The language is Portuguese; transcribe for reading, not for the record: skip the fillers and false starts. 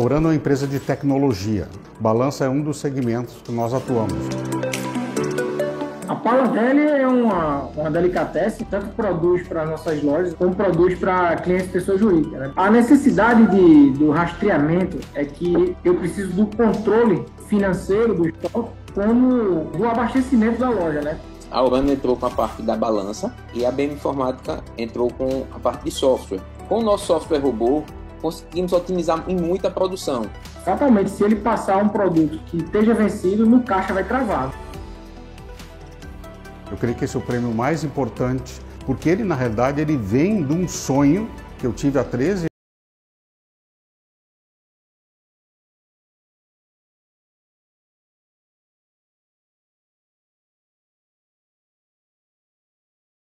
A Urano é uma empresa de tecnologia. Balança é um dos segmentos que nós atuamos. A Palantelli é uma delicatessen, tanto produz para nossas lojas como produz para clientes pessoa jurídica, né? A necessidade do rastreamento é que eu preciso do controle financeiro do estoque como do abastecimento da loja, né? A Urano entrou com a parte da balança e a BEM Informática entrou com a parte de software. Com o nosso software robô, conseguimos otimizar em muita produção. Exatamente, se ele passar um produto que esteja vencido, no caixa vai cravado. Eu creio que esse é o prêmio mais importante, porque ele, na realidade, ele vem de um sonho que eu tive há 13